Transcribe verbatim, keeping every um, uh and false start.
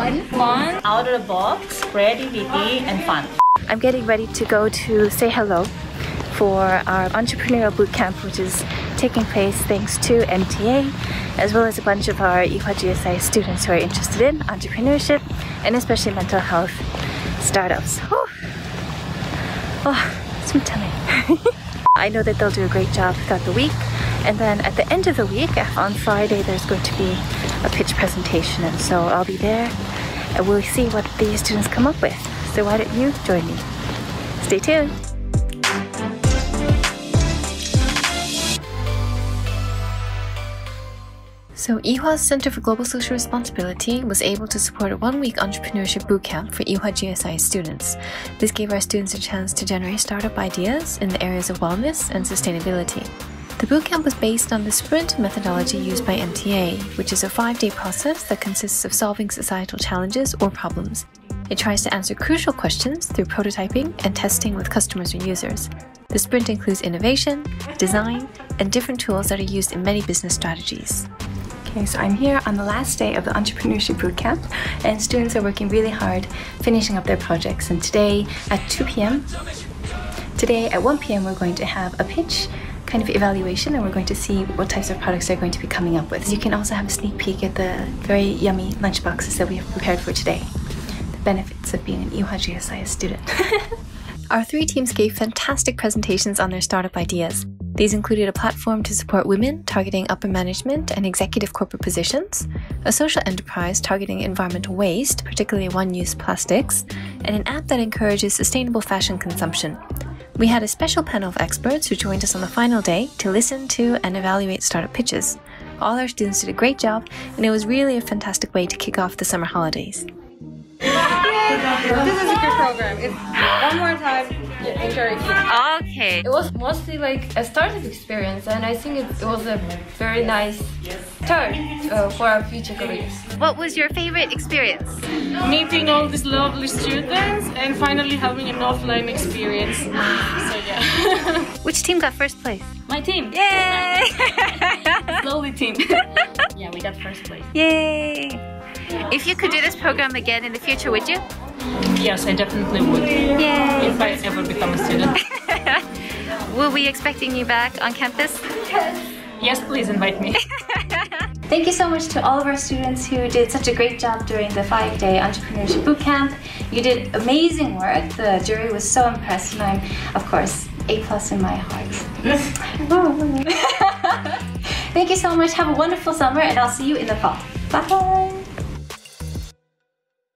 fun. Fun, out of the box, creativity and fun. I'm getting ready to go to Say Hello for our entrepreneurial bootcamp, which is taking place thanks to M T A, as well as a bunch of our Ewha G S I S students who are interested in entrepreneurship and especially mental health startups. Oh, oh it's been tummy. I know that they'll do a great job throughout the week. And then at the end of the week, on Friday, there's going to be a pitch presentation. And so I'll be there and we'll see what the students come up with. So why don't you join me? Stay tuned. So Ewha's Center for Global Social Responsibility was able to support a one-week entrepreneurship bootcamp for Ewha G S I students. This gave our students a chance to generate startup ideas in the areas of wellness and sustainability. The bootcamp was based on the SPRINT methodology used by M T A, which is a five-day process that consists of solving societal challenges or problems. It tries to answer crucial questions through prototyping and testing with customers and users. The SPRINT includes innovation, design, and different tools that are used in many business strategies. Okay, so I'm here on the last day of the Entrepreneurship Bootcamp, and students are working really hard finishing up their projects. And today at two p m, today at one p m we're going to have a pitch kind of evaluation, and we're going to see what types of products they're going to be coming up with. You can also have a sneak peek at the very yummy lunch boxes that we have prepared for today. The benefits of being an Ewha G S I S student. Our three teams gave fantastic presentations on their startup ideas. These included a platform to support women targeting upper management and executive corporate positions, a social enterprise targeting environmental waste, particularly one-use plastics, and an app that encourages sustainable fashion consumption. We had a special panel of experts who joined us on the final day to listen to and evaluate startup pitches. All our students did a great job, and it was really a fantastic way to kick off the summer holidays. Yay. This is a good program. It's one more time. Enjoy it. Okay. It was mostly like a startup experience, and I think it, it was a very nice start uh, for our future careers. What was your favorite experience? Meeting all these lovely students and finally having an offline experience. So yeah. Which team got first place? My team. Yay! Slowly team. Yeah, we got first place. Yay! If you could do this program again in the future, would you? Yes, I definitely would. Yay. If I ever become a student. Will we be expecting you back on campus? Yes, please invite me. Thank you so much to all of our students who did such a great job during the five-day entrepreneurship bootcamp. You did amazing work. The jury was so impressed, and I'm, of course, A plus in my heart. Thank you so much. Have a wonderful summer, and I'll see you in the fall. Bye.